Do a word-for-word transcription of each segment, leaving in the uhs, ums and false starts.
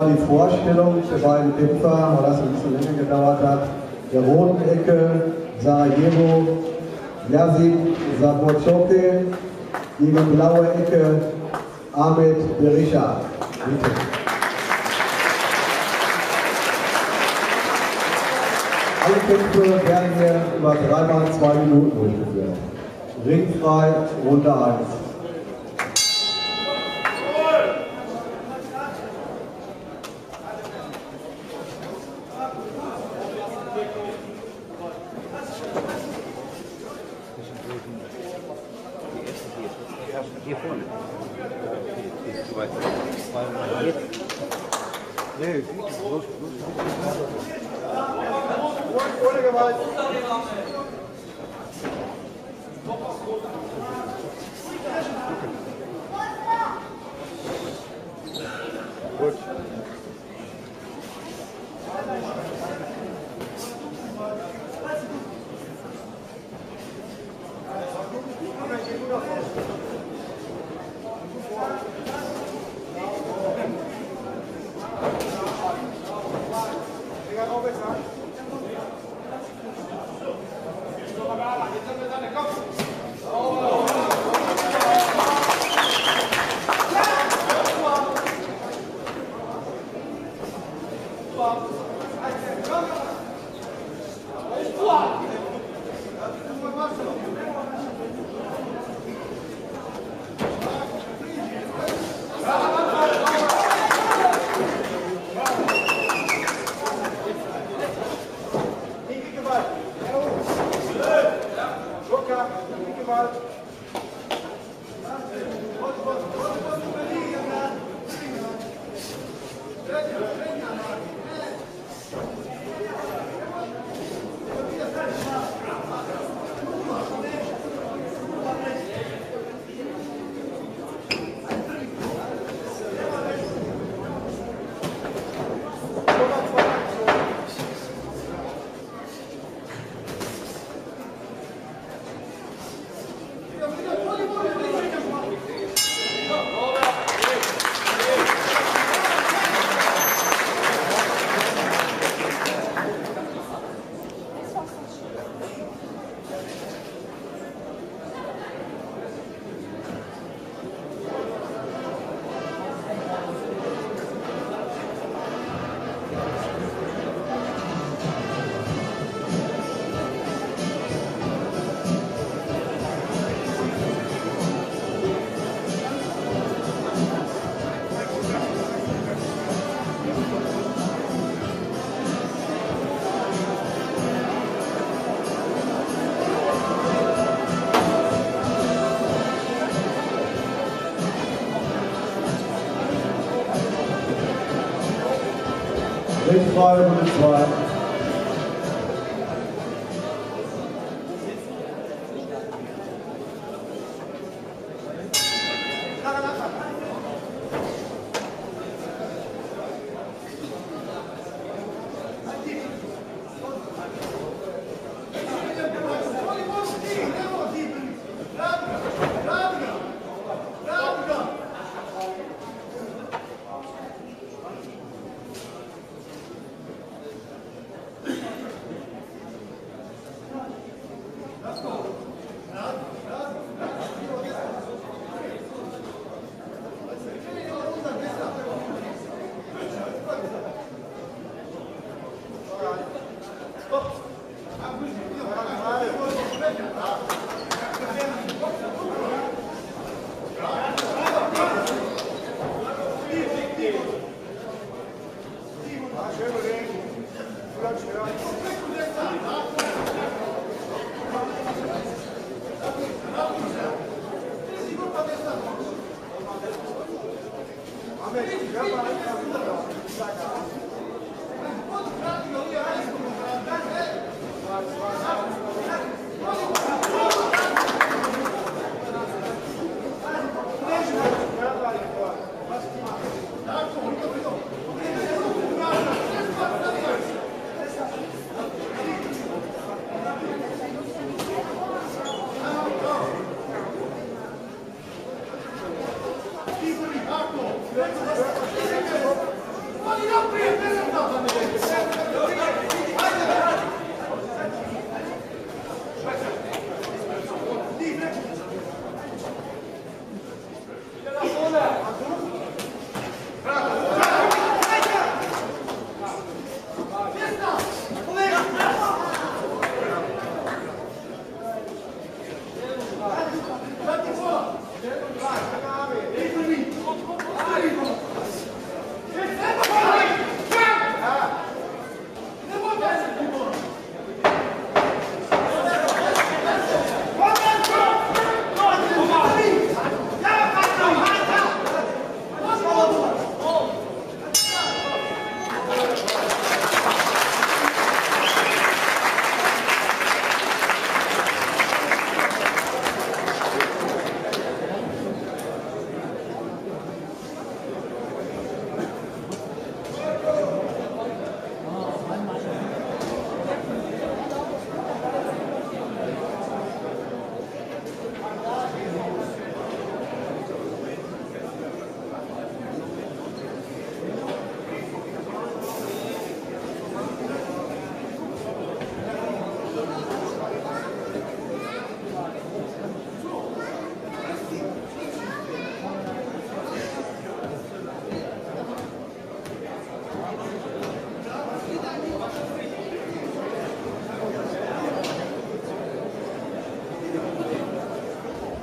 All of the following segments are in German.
Die Vorstellung der beiden Kämpfer, weil das ein bisschen länger gedauert hat, der roten Ecke Sarajevo, Jasmin Sahbozoke, gegen blaue Ecke Armend Berisha. Bitte. Alle Kämpfe werden hier über dreimal zwei Minuten durchgeführt. Ringfrei, Runde eins. Hier vorne. Ohne Gewalt. Gut. Ringfrei, Runde zwei.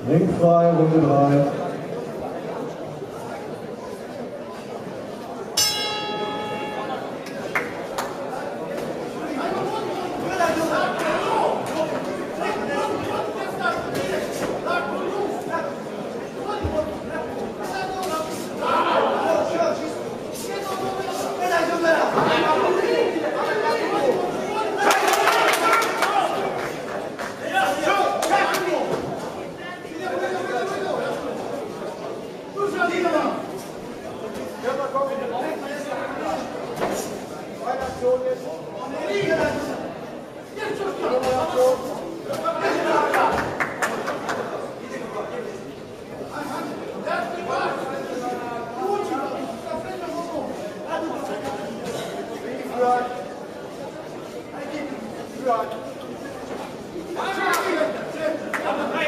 Ring frei, Runde drei. Right.